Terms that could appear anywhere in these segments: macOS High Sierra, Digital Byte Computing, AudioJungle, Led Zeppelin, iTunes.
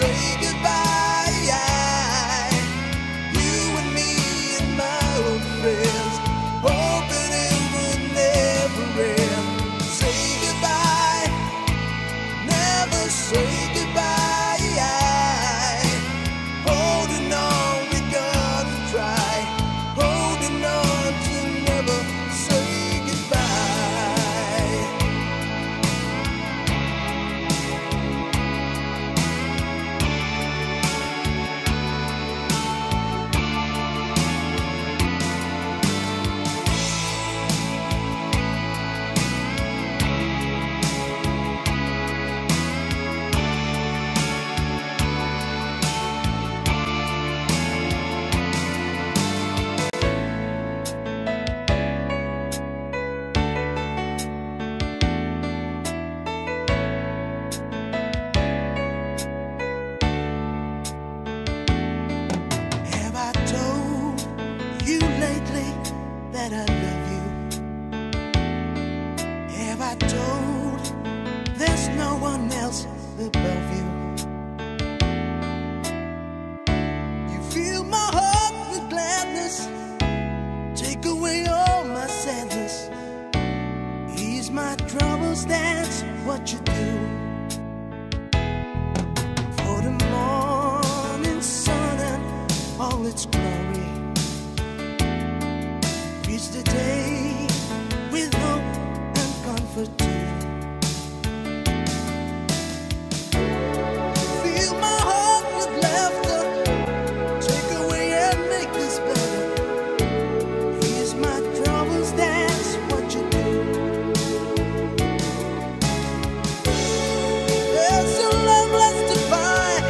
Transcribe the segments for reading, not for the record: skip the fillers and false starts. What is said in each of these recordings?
Say goodbye. what you do. For the morning sun and all its glory, reach the day with hope and comfort too. Fill my heart with laughter, take away and make this better. Ease my troubles, that's what you do. There's a love left to find,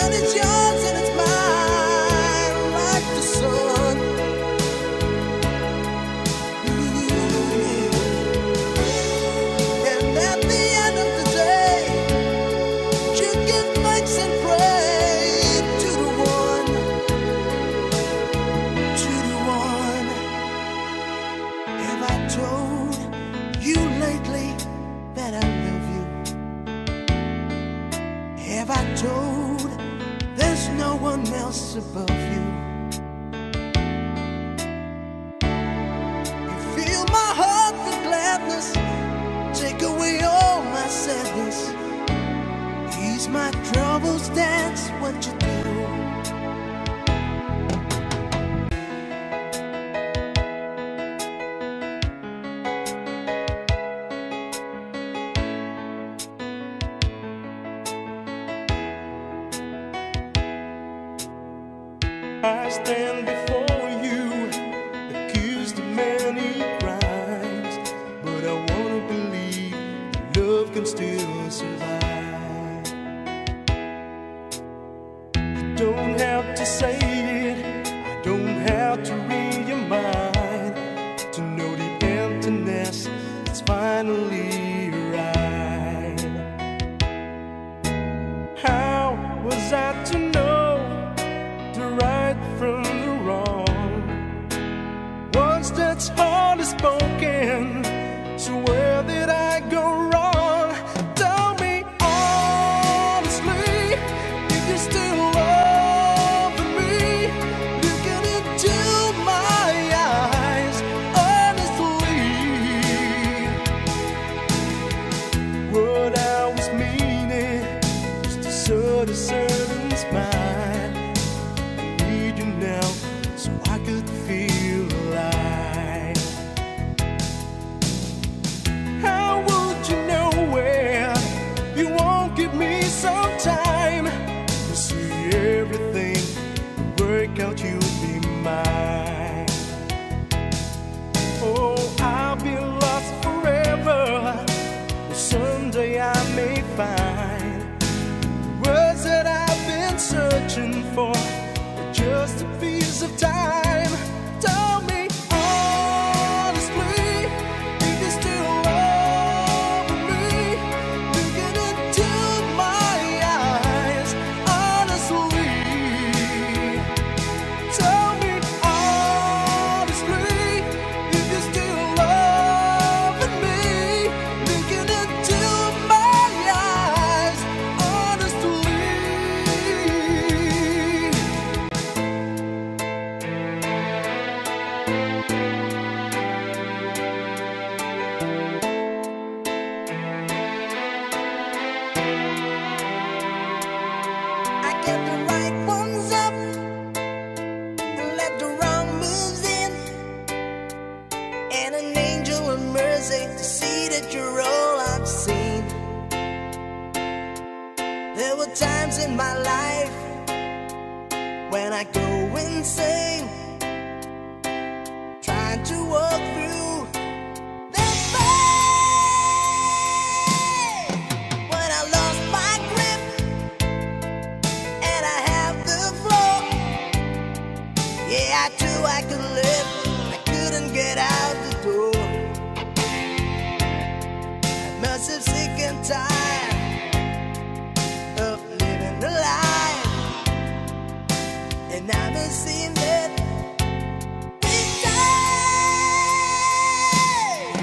and it's yours and it's mine, like the sun. Ooh, yeah. And at the end of the day, you give thanks and pray to the one. Have I told you lately that I love you? Have I told there's no one else above you? You fill my heart with gladness, take away all my sadness. Ease my troubles, that's what you do. I stand before you, accused of many crimes, but I wanna believe that love can still survive. You don't have to say it, I don't have to read your mind, to know the emptiness that's finally arrived. How was I to know from the wrong? Words that's hardly spoken, so where did I go wrong? Tell me honestly, if you're still loving me. Looking into my eyes honestly, what I was meaning was to sort of certain smile. Out, you'll be mine. Oh, I'll be lost forever. Someday I may find the words that I've been searching for, just a piece of time. Tell me honestly, if you're still loving me. Looking into my eyes honestly. Get the right ones up and let the wrong moves in, and an angel of mercy to see that you're all I've seen. There were times in my life when I go insane, trying to walk through the pain. When I lost my grip and I have the flow, yeah, I knew I could live, I couldn't get out the door. I must have sick and tired of living a life, and I've been seeing that big time.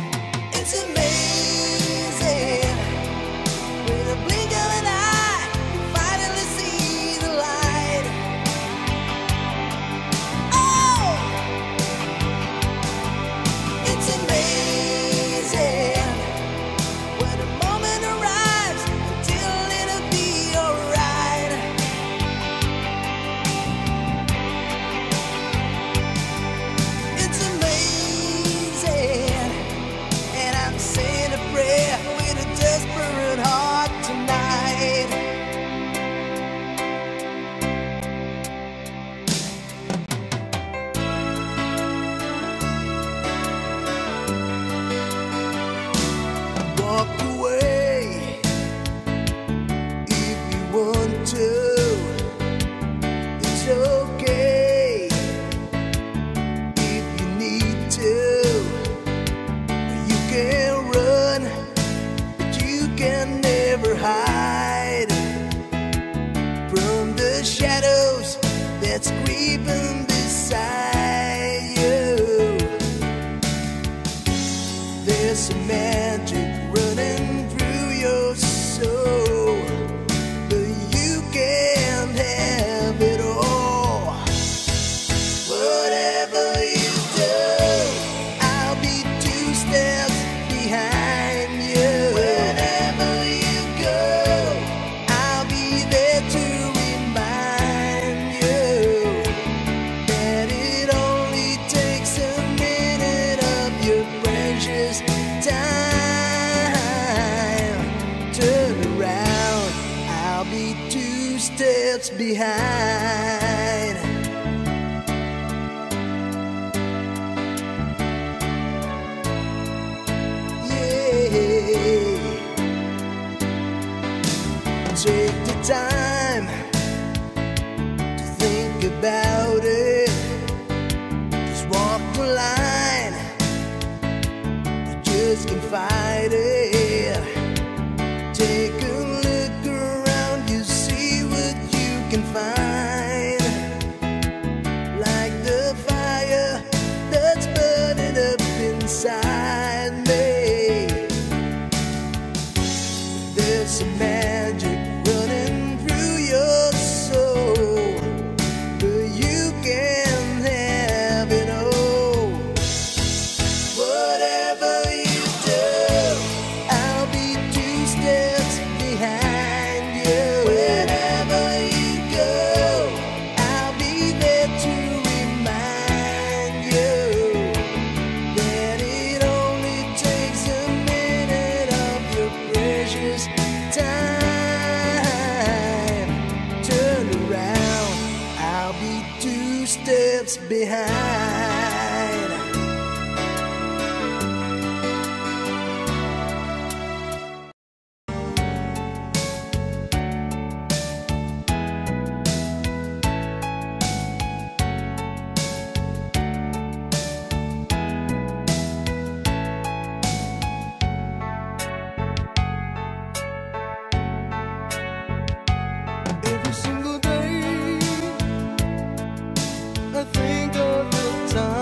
It's amazing, with a blink of an eye, you finally see the light. Oh, it's amazing, with a that's creeping beside you. There's a magic running through your soul, but you can't have it all. Whatever you do, I'll be 2 steps behind you. Wherever you go, I'll be there to be 2 steps behind. Yeah. Take the time to think about it. Just walk the line. You just can't fight it. Take a look around. Find, like the fire that's burning up inside me. There's some magic running through your soul, but you can have it all. Whatever you do, I'll be 2 steps behind you. Wherever you behind. Every single day I think of the time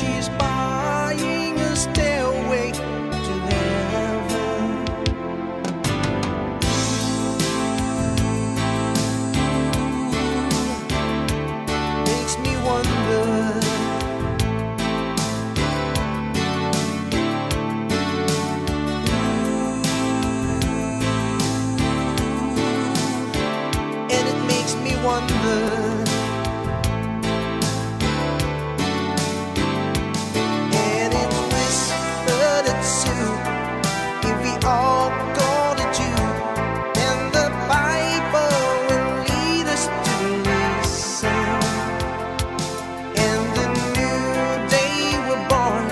She's buying a stairway to heaven. Makes me wonder. And it's whispered it's you, if we all go to Jew, and the Bible will lead us to listen, and the new day we're born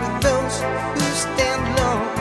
with those who stand alone.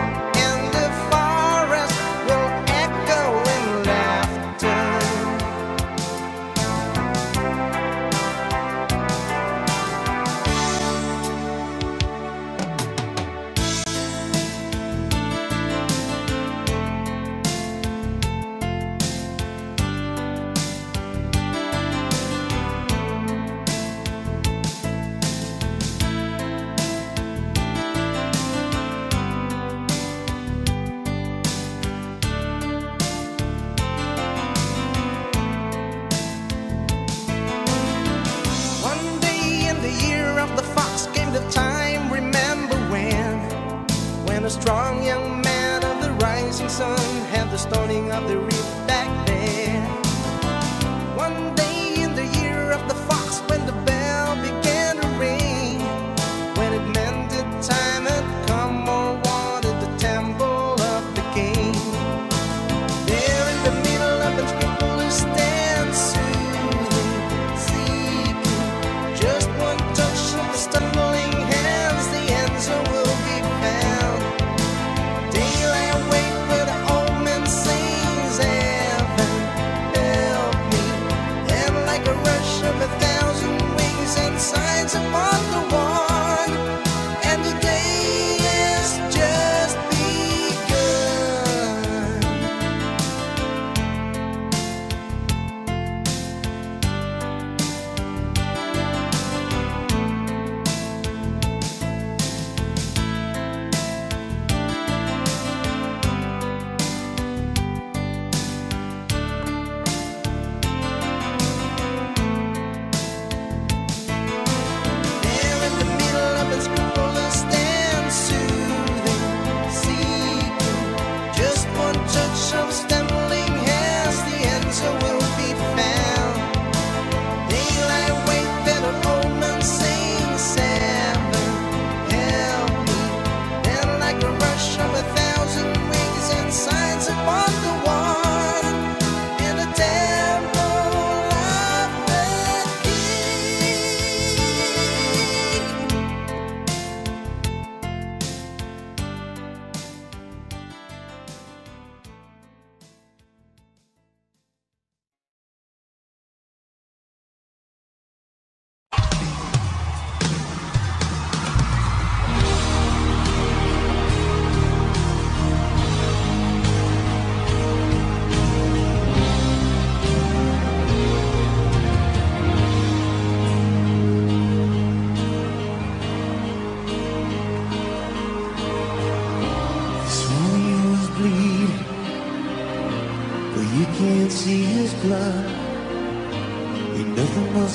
A strong young man of the rising sun had the stoning of the reef back there. One day in the year of the fox, when the bell began to ring, when it meant the time had come, or wanted the temple of the king. There in the middle of the temple who stands soothing, seeking just one touch of the stumbling hands, the answer will be found. Signs upon the wall, and the day has just begun.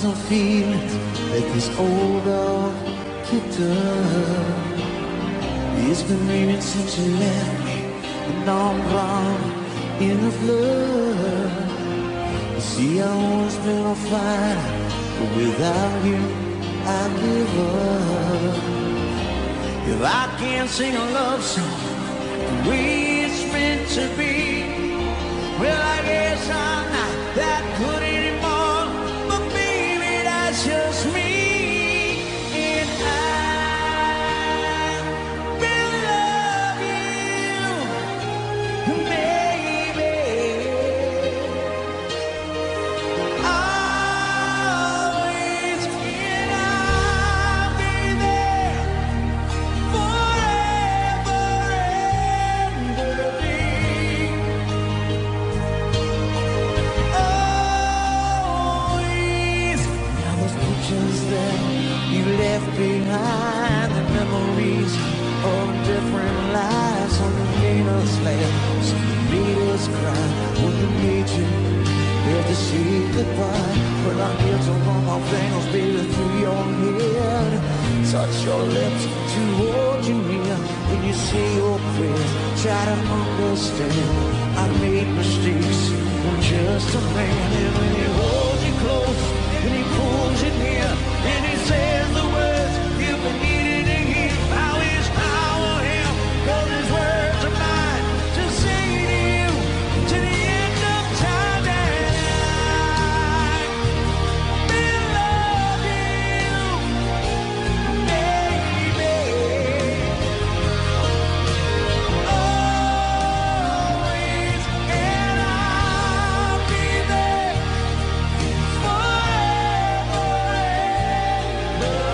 I feel like this old dog kitten. He's been dreaming since you left me, and I'm drowned in the flood. You see, I always been on fire, but without you, I give up. If I can't sing a love song the way it's meant to be, well, I guess I'm not that good anymore. Just me and I will love you, baby. Always, and I'll be there forever and ever. Oh, behind the memories of different lives. When you made us laugh, when you made us cry, when you made you have to say goodbye. Well, I get to run my fingers, baby, through your head. Touch your lips to hold you near. When you say your prayers, try to understand. I made mistakes, I'm just a man. And when you hold you close, and he pulls you near, and he says the words you've been needing to hear. I wish I were him, 'cause his words are mine to say to you, to the end of time. That I've been loving you, baby, always, and I'll be there forever.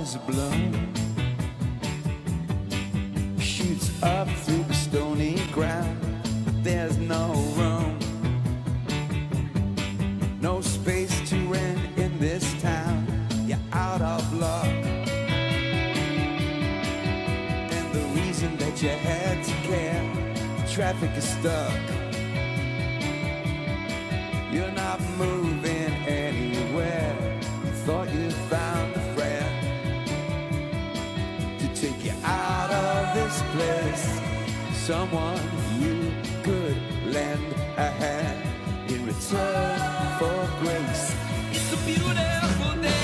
eyes are blown, shoots up through the stony ground, but there's no room, no space to rent in this town. You're out of luck, and the reason that you had to care, the traffic is stuck. You're not moving anywhere. You thought you found a friend to take you out of this place, someone you could lend a hand in return for grace. It's a beautiful day.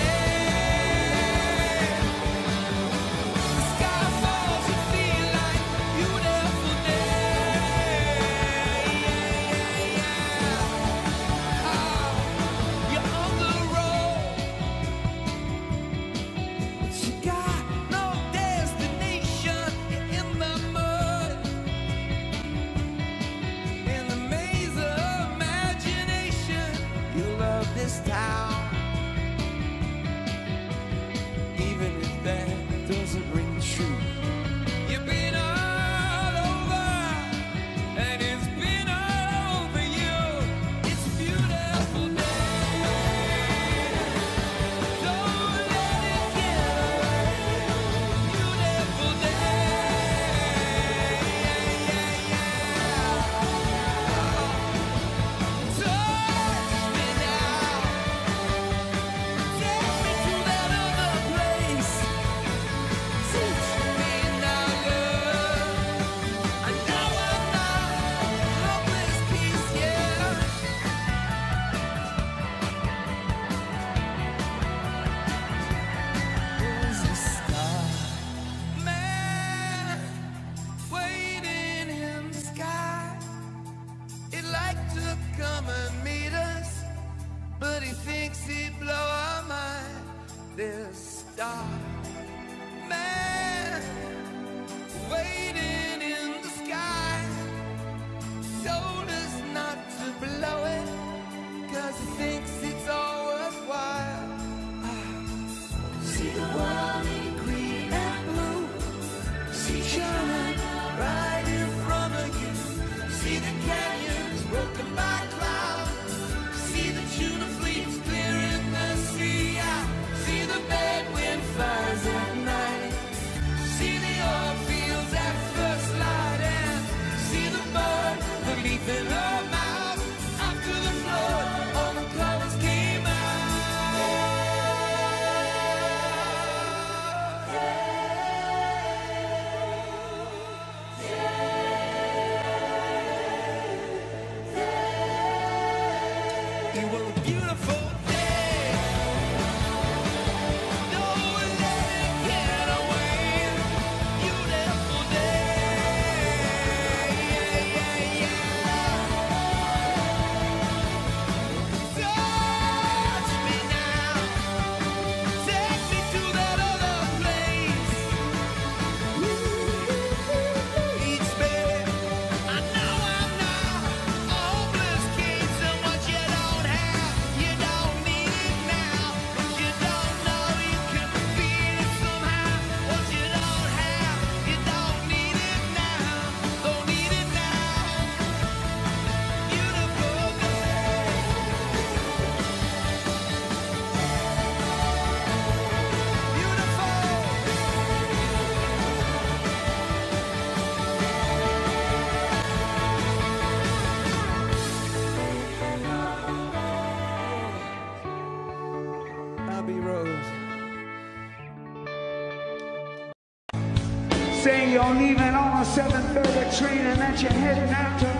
Say you're leaving on a 7:30 train and that you're heading out to.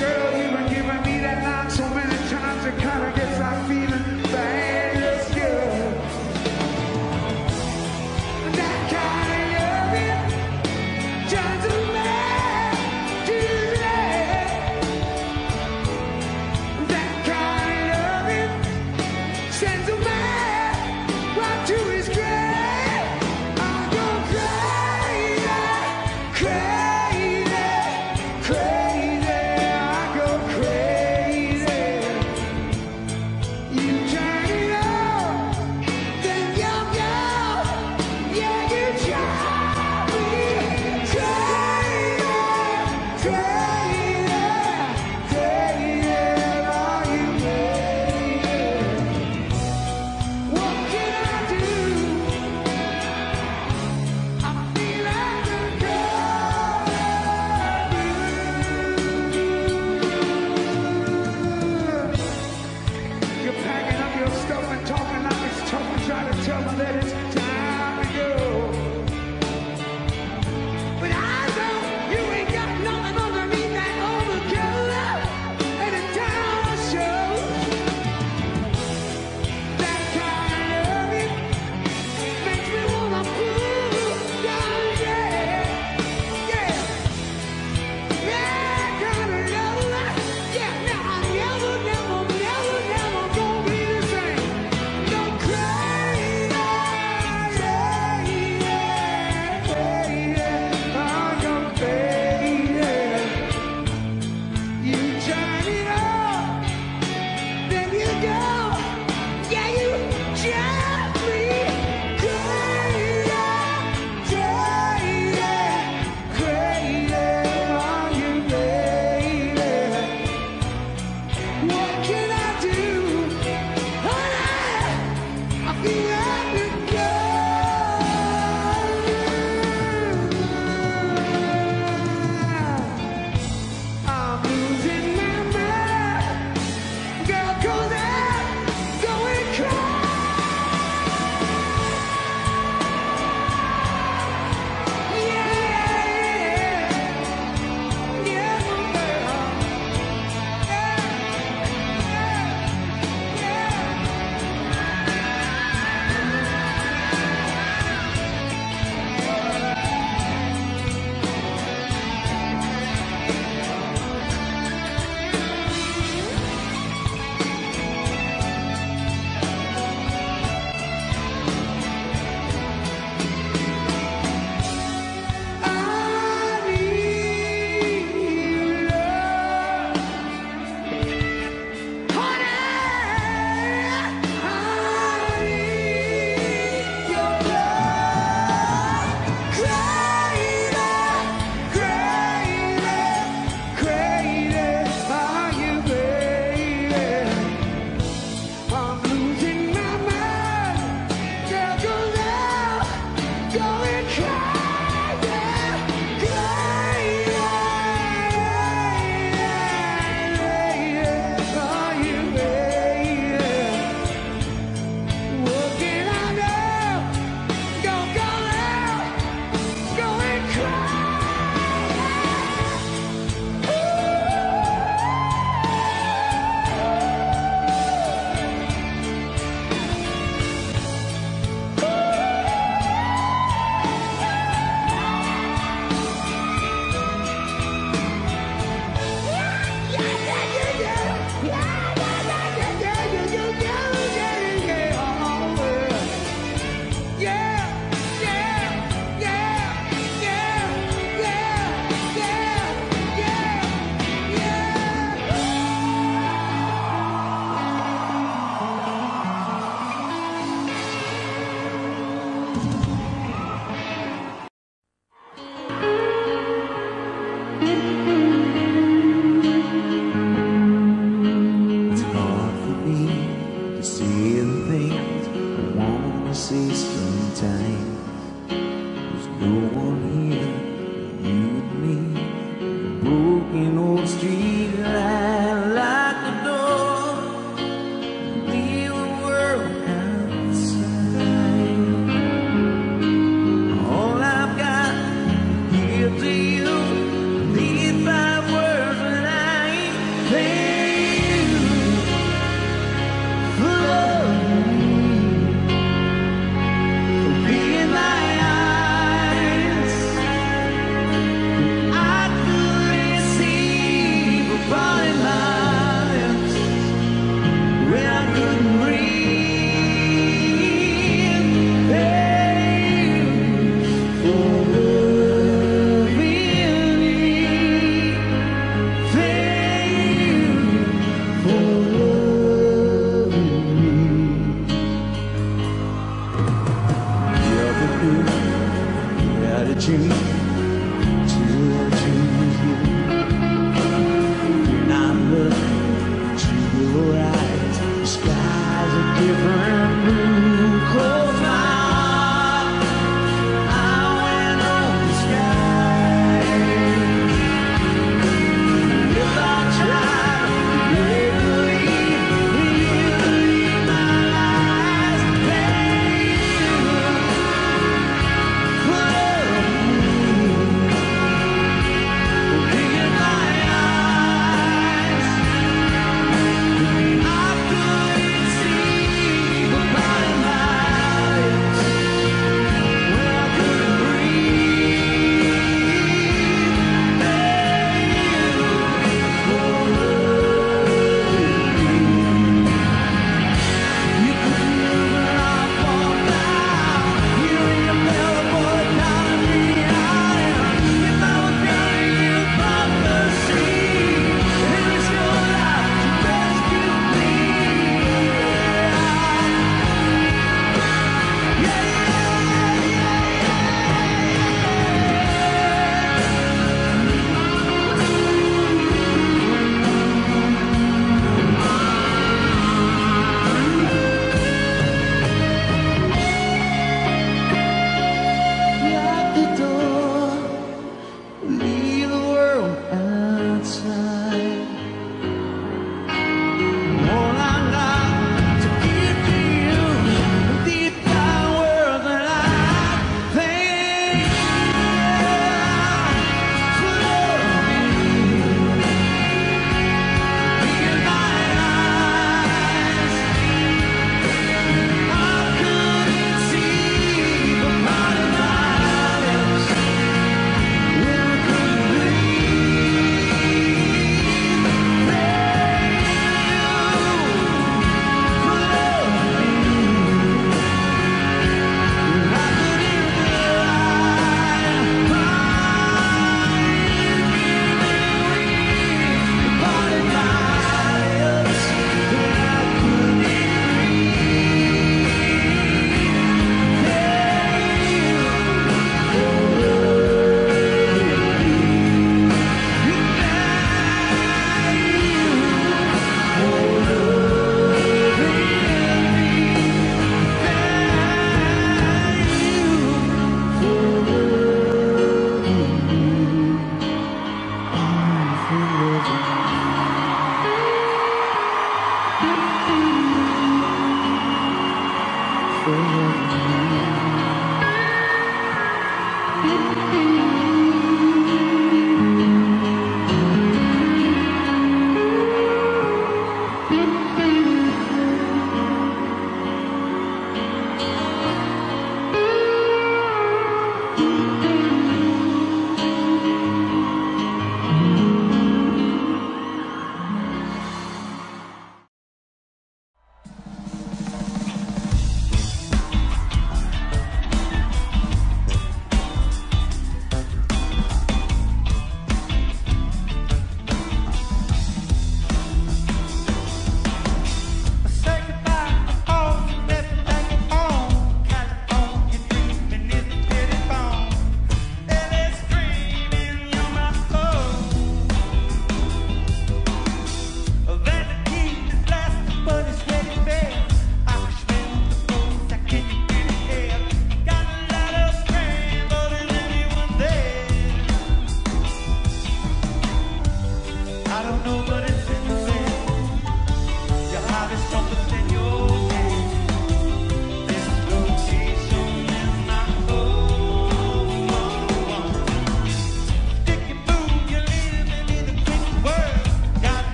Girl, you've been giving me that line so many times it kinda gets like feeling bad. It's good. That kind of loving doesn't last today. That kind of loving sends a man. Do is great. I don't cry. one here, you and me, a broken old street light locked the door, leave the world outside. All I've got to give to you, these 5 words that I ain't paying you for love.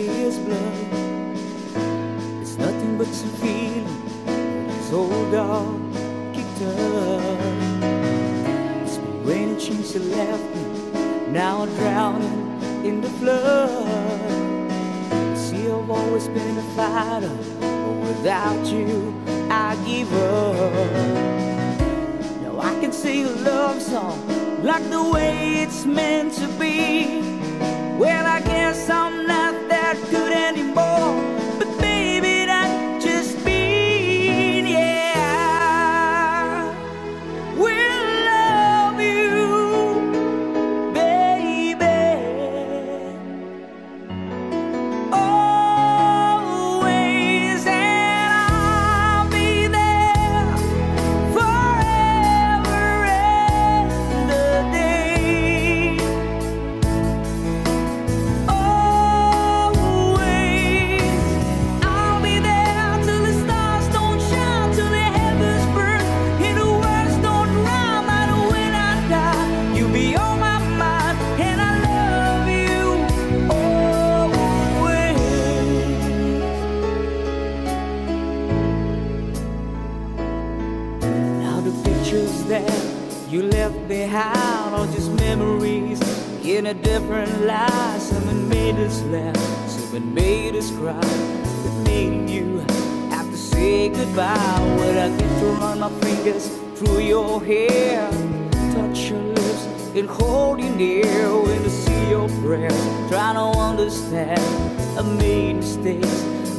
see is blood. It's nothing but a feeling this old dog kicked up. It's been raining since you left me, now I'm drowning in the flood. See, I've always been a fighter, but without you I give up. Now I can sing a love song like the way it's meant to be. Well, I guess I'm not that good anymore, but baby, that's just me, yeah. We'll love you, baby, always, and I'll be there forever and a day. You left behind all just memories in a different life. Someone made us laugh, someone made us cry, but made you have to say goodbye. Well, I get to run my fingers through your hair, touch your lips and hold you near. When I see your prayers, trying to understand, I made mistakes,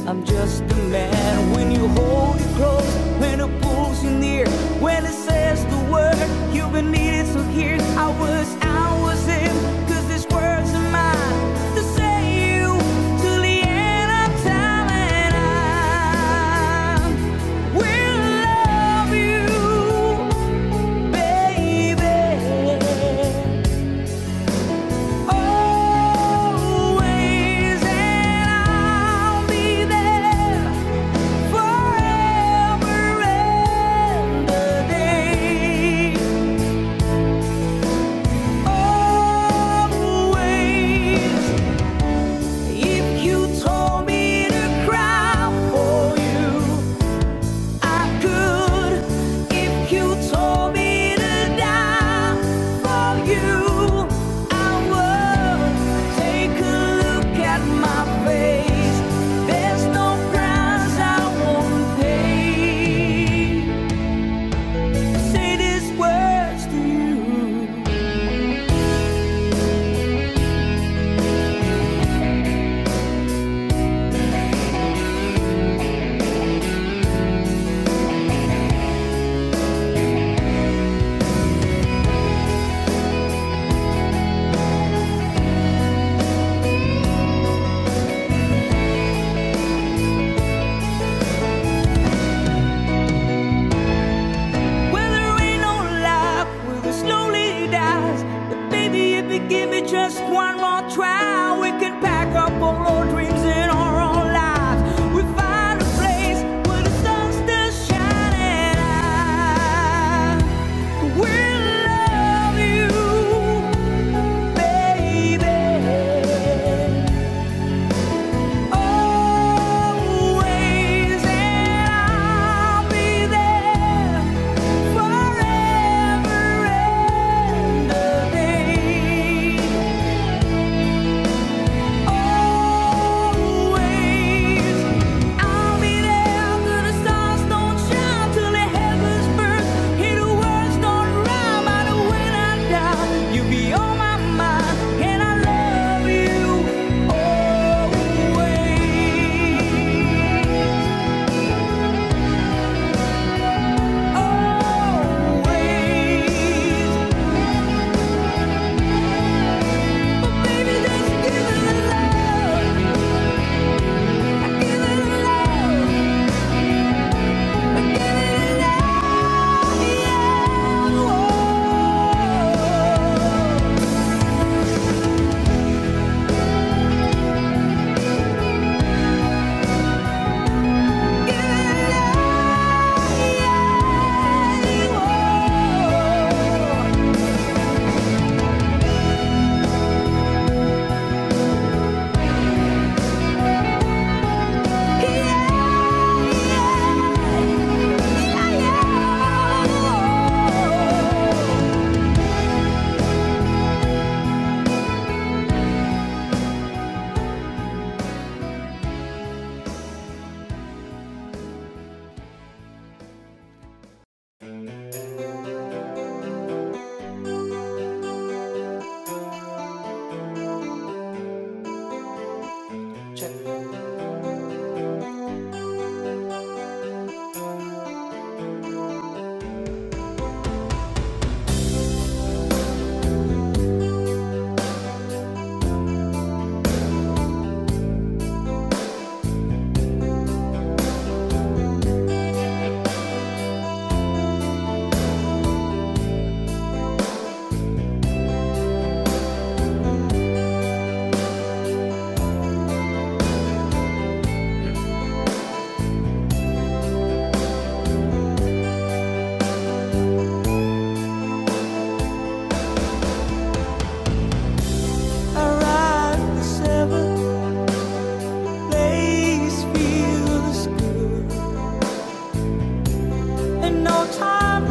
I'm just a man. When you hold it close, when it pulls you near, when it says the word you've been needed to hear, I was in, cause these words are mine to say you till the end of time. And I will love you, baby, always, and I'll be there forever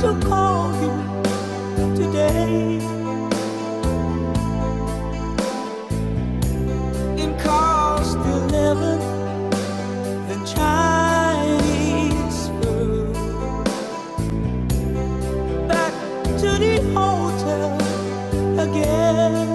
to call you today. It cost 11 and Chinese food. Back to the hotel again.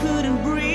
Couldn't breathe.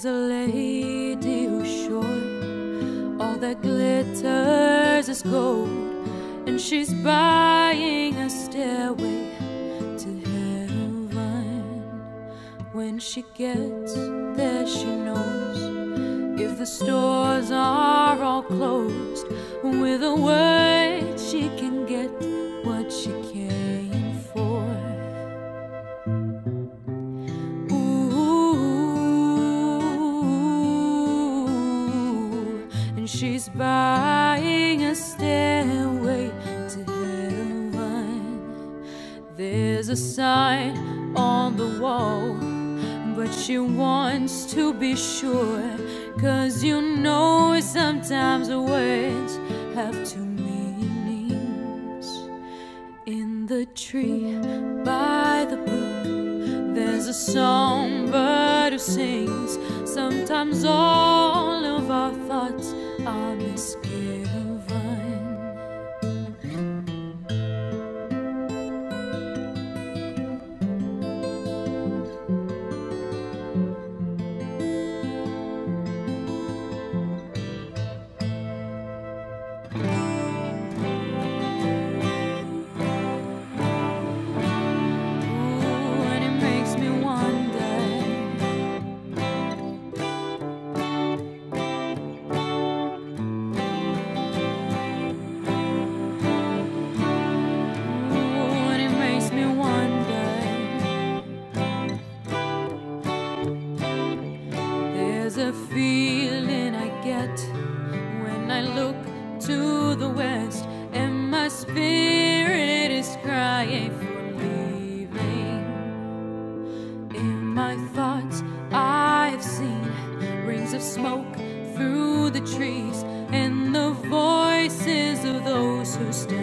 There's a lady who's short, all that glitters is gold, and she's buying a stairway to heaven. When she gets there, she knows if the stores are all closed, with a word she can get what she came for. Ooh, and she's buying a stairway to heaven. There's a sign on the wall, but she wants to be sure, 'cause you know sometimes words have two meanings. In the tree by the brook, there's a songbird who sings. Sometimes all of our thoughts are misgiven. The feeling I get when I look to the west, and my spirit is crying for leaving. In my thoughts I've seen rings of smoke through the trees, and the voices of those who still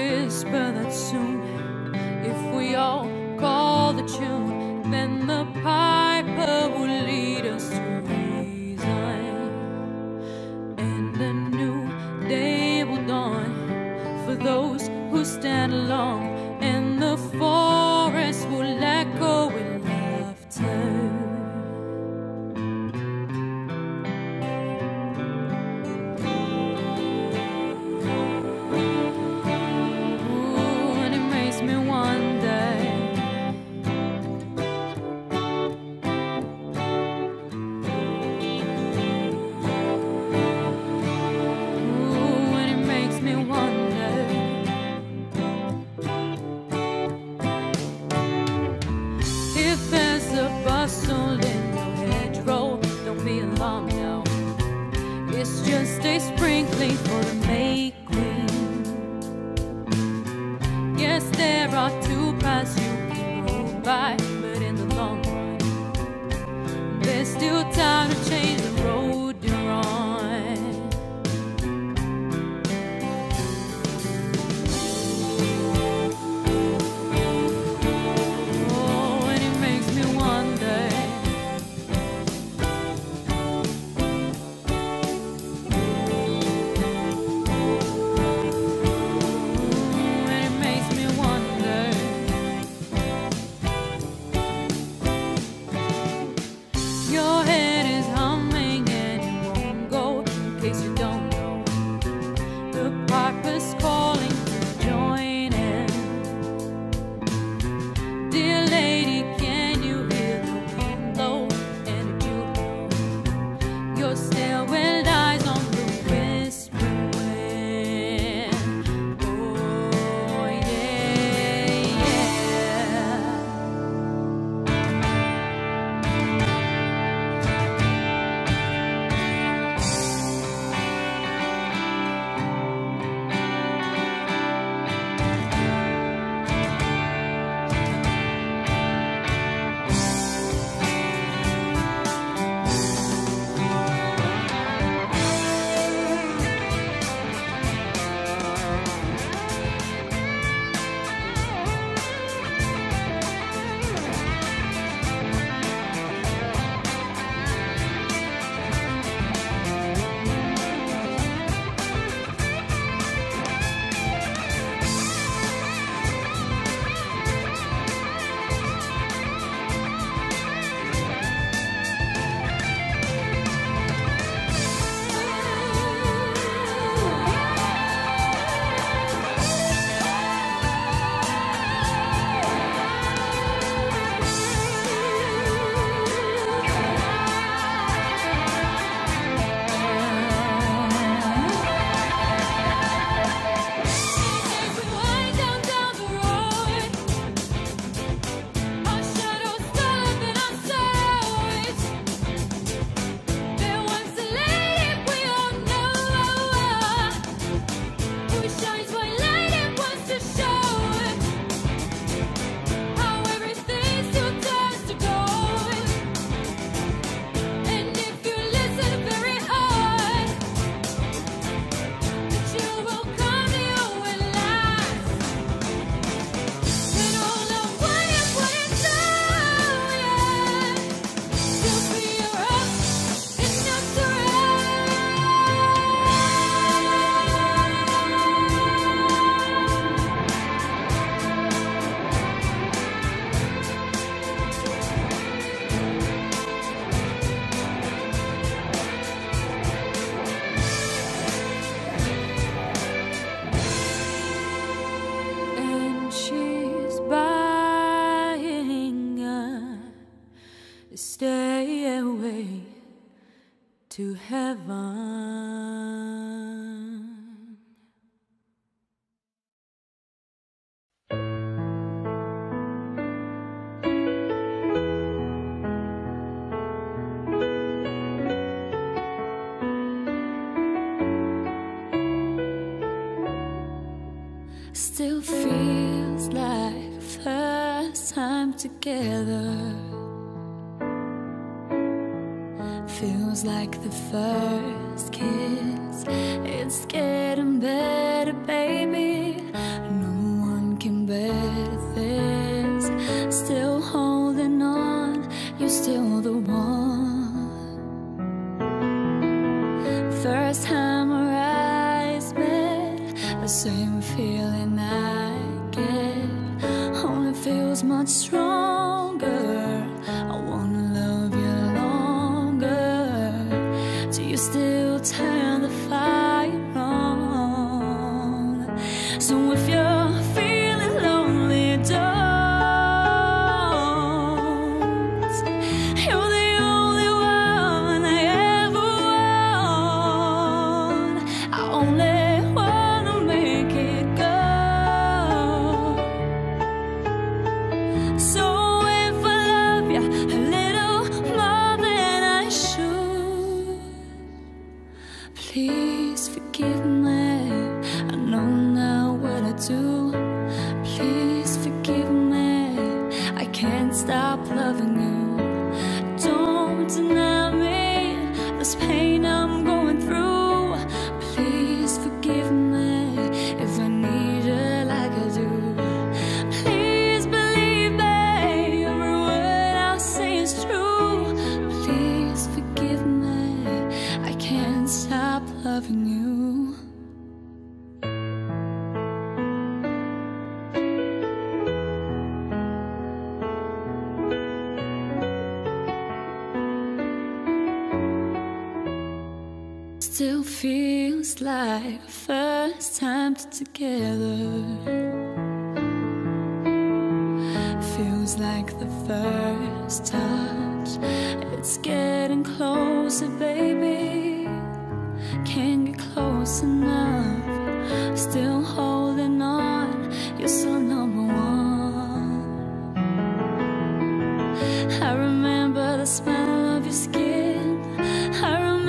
whisper that soon, if we all call the tune, then the piper will lead us to reason, and a new day will dawn for those who stand alone, and the forest will echo in laughter. It's just a sprinkling for the May Queen. Yes, there are two paths you can go by, but in the long run, there's still time to change the road you're on. Your head is humming. the stairway to heaven. Still feels like first time together. Feels like the first kiss. It's getting better, baby. No one can better this. Still holding on, you're still the one. First time around, same feeling I get, only feels much stronger. I wanna love you longer. Do you still turn the fire on? So if you're feeling lonely, don't. You're the only one I ever want. I only stop loving you. Don't deny me this pain I'm going through. Please forgive me if I need it like I do. Please believe me, every word I say is true. Please forgive me, I can't stop loving you. Still feels like first time together. Feels like the first touch. It's getting closer, baby. Can't get close enough. Still holding on, you're still number one. I remember the smell of your skin. I remember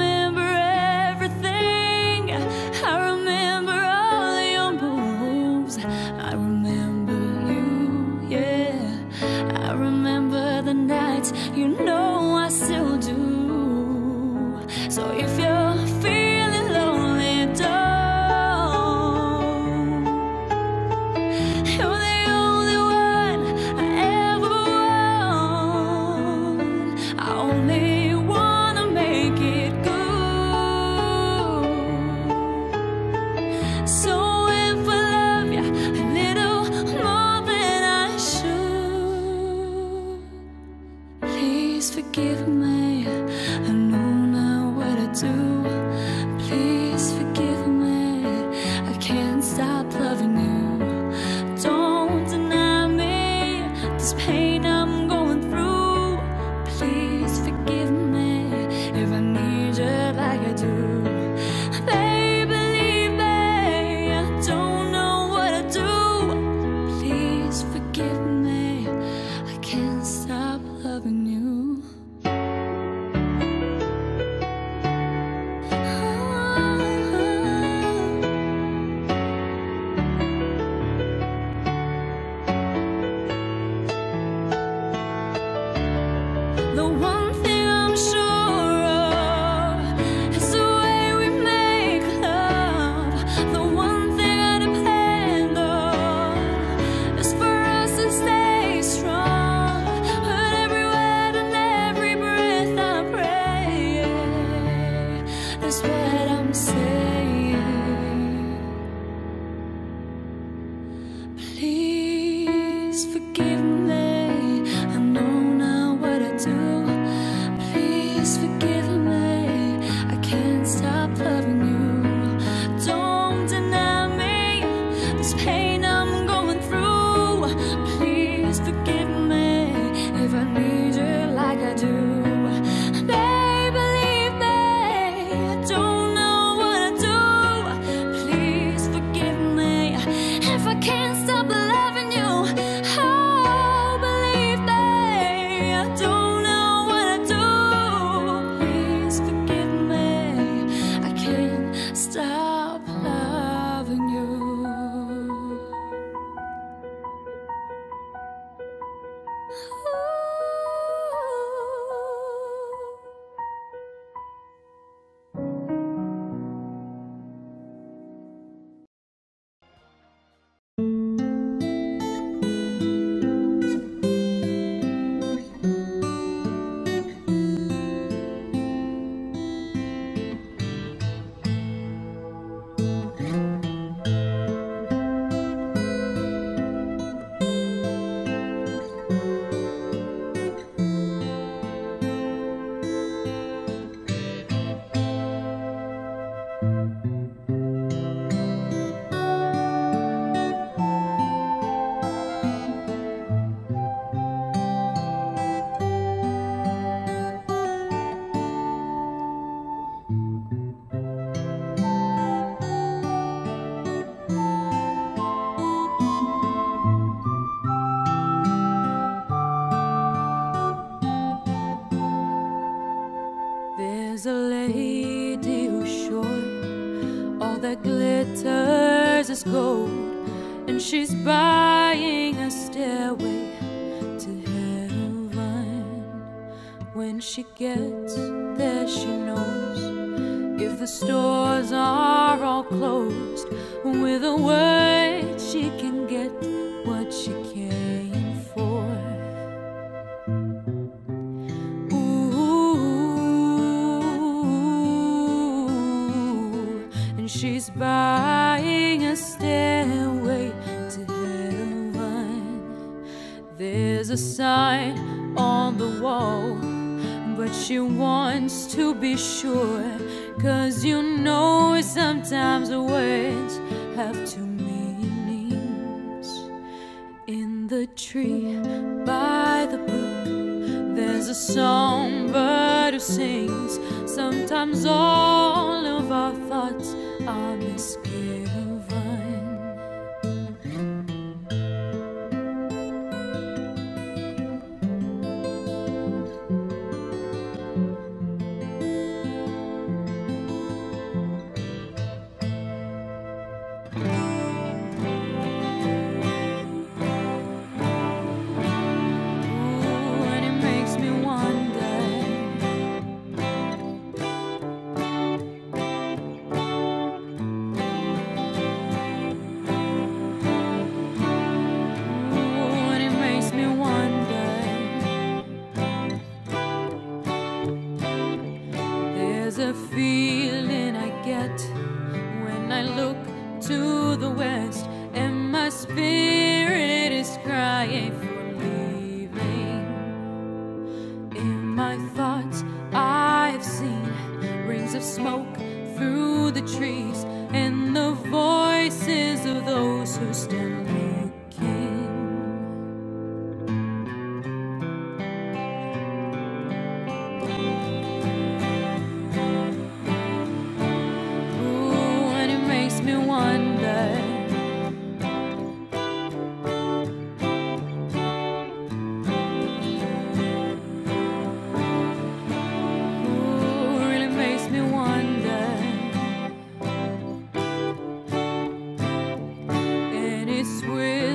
you know I still do. So if you're feeling lonely, don't. You're the only one I ever want. I only wanna make it good. So if I love you a little more than I should, please forgive me, I know now what I do. Please forgive me, I can't stop loving you. Don't deny me this pain I'm going through. Please forgive me if I need you like I do. They believe me, I don't know what I do. Please forgive me, I can't stop loving you. The one thing I'm sure of is the way we make love. The one thing I depend on is for us to stay strong. But every word and every breath I pray, that's what I'm saying. Please forgive me. I do. is a lady who's short. All that glitters is gold, and she's buying a stairway to heaven. When she gets there, she knows if the stores are all closed, with a word she can get what she came for. Ooh, and she's buying a stairway to heaven. There's a sign on the wall, but she wants to be sure, 'cause you know sometimes words have two meanings. In the tree by the brook, there's a songbird who sings. Sometimes all of our thoughts are misgiven. The feeling I get when I look to the west, and my spirit is crying for leaving. In my thoughts I've seen rings of smoke through the trees, and the voices of those who stand looking. It's with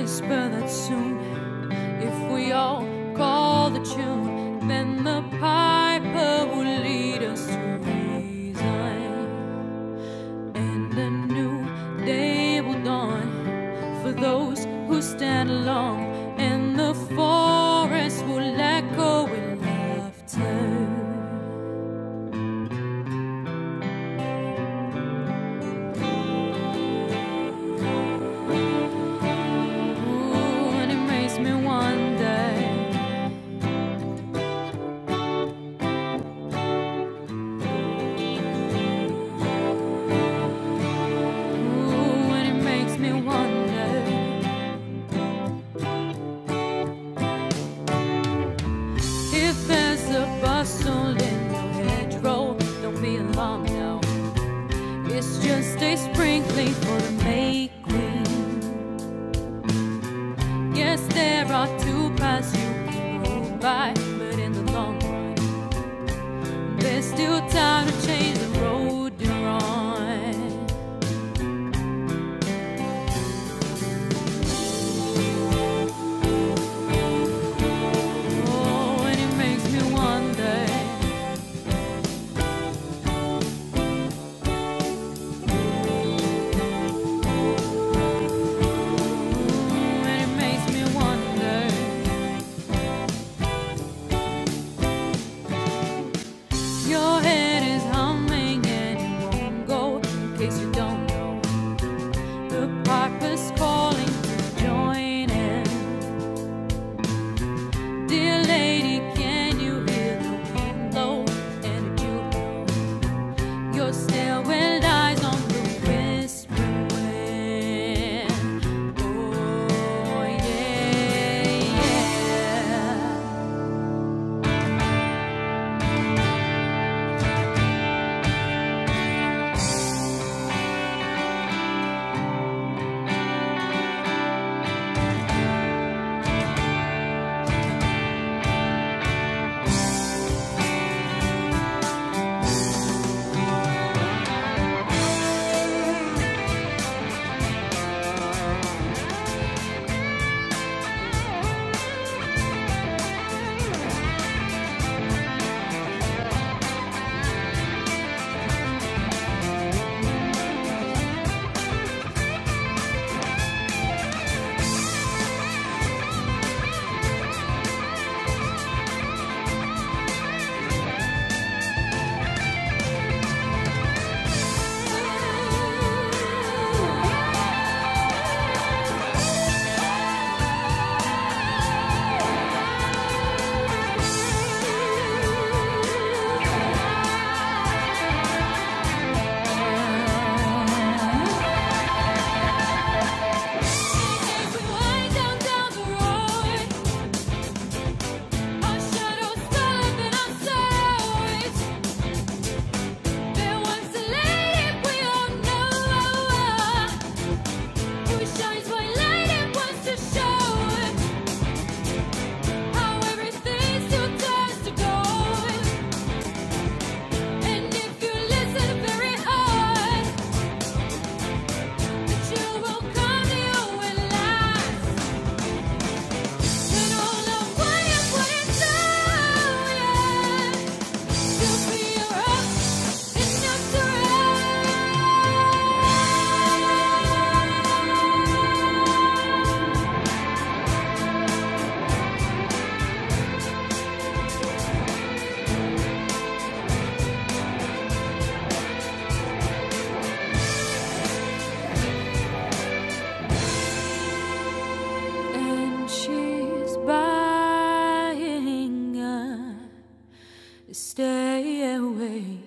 stay away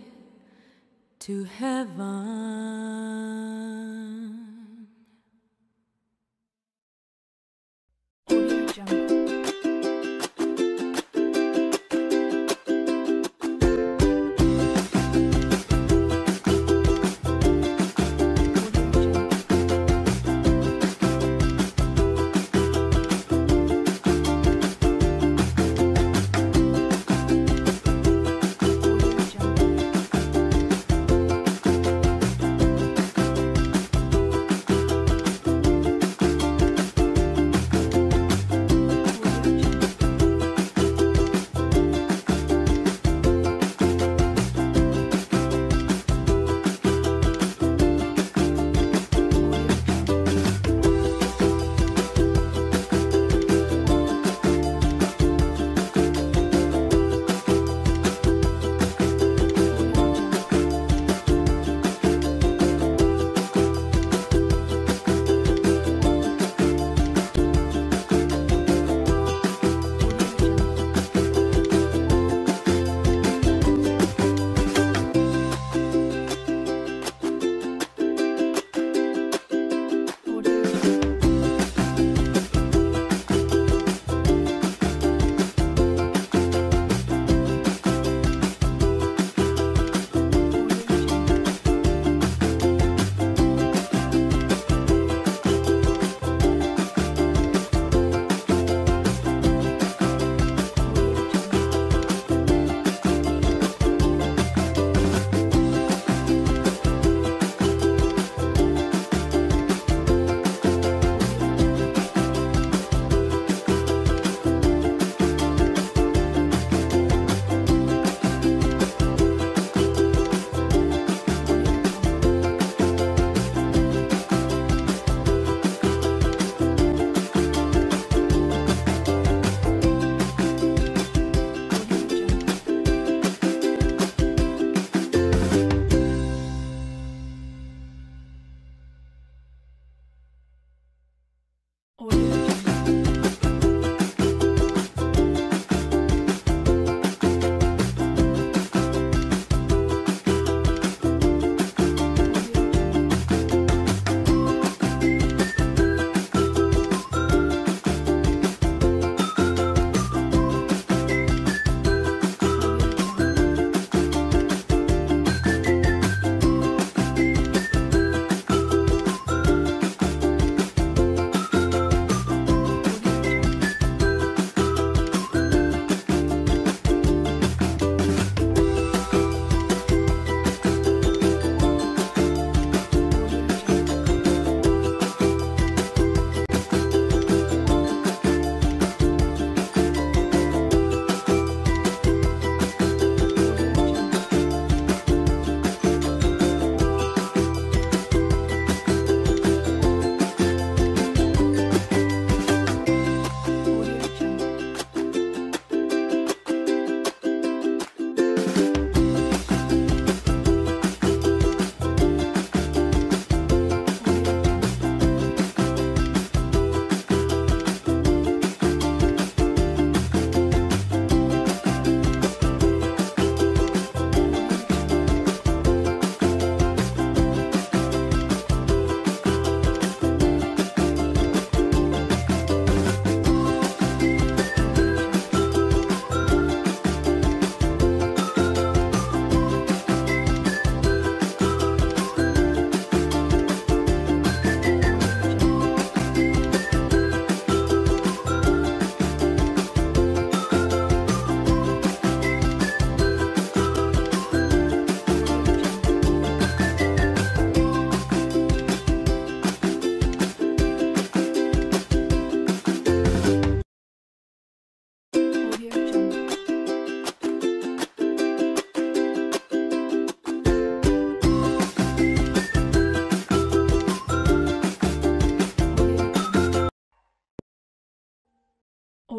to heaven.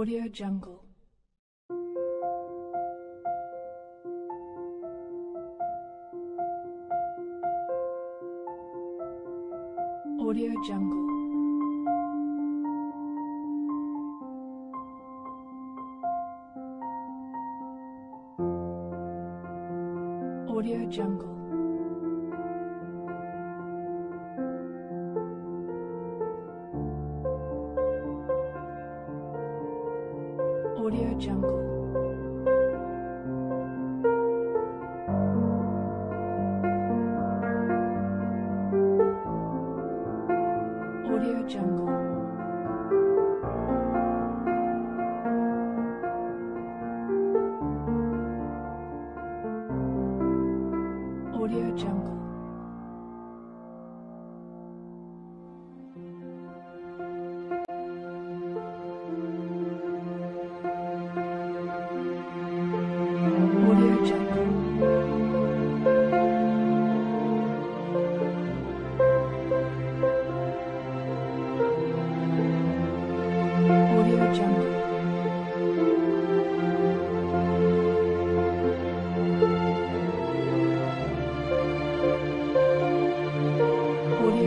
AudioJungle. AudioJungle. AudioJungle. AudioJungle. AudioJungle. AudioJungle. AudioJungle. AudioJungle. AudioJungle. AudioJungle. AudioJungle.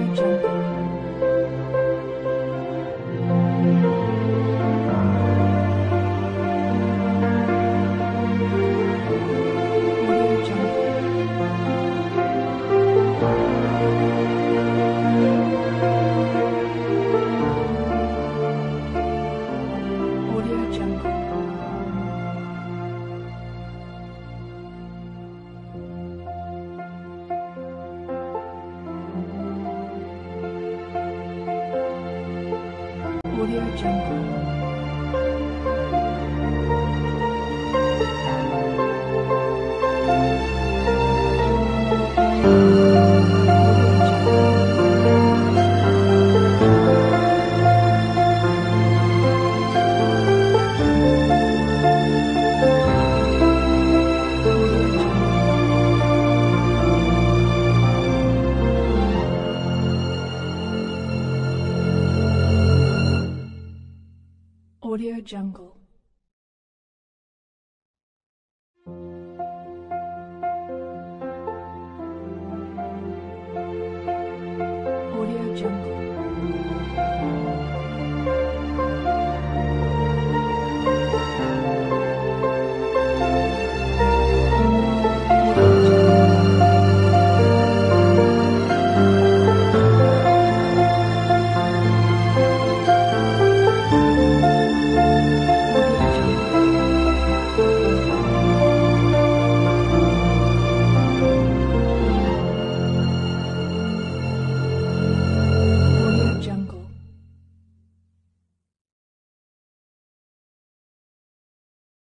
AudioJungle.